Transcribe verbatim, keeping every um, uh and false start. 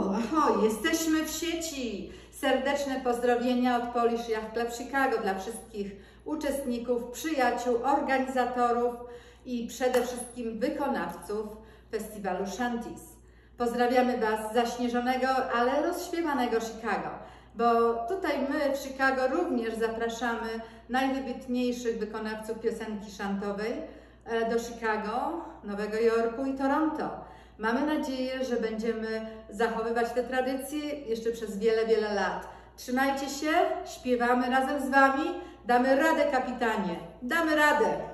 O, ahoj, jesteśmy w sieci! Serdeczne pozdrowienia od Polish Yacht Club Chicago dla wszystkich uczestników, przyjaciół, organizatorów i przede wszystkim wykonawców Festiwalu Shanties. Pozdrawiamy Was z zaśnieżonego, ale rozśpiewanego Chicago, bo tutaj my w Chicago również zapraszamy najwybitniejszych wykonawców piosenki szantowej do Chicago, Nowego Jorku i Toronto. Mamy nadzieję, że będziemy zachowywać te tradycje jeszcze przez wiele, wiele lat. Trzymajcie się, śpiewamy razem z Wami, damy radę, kapitanie, damy radę!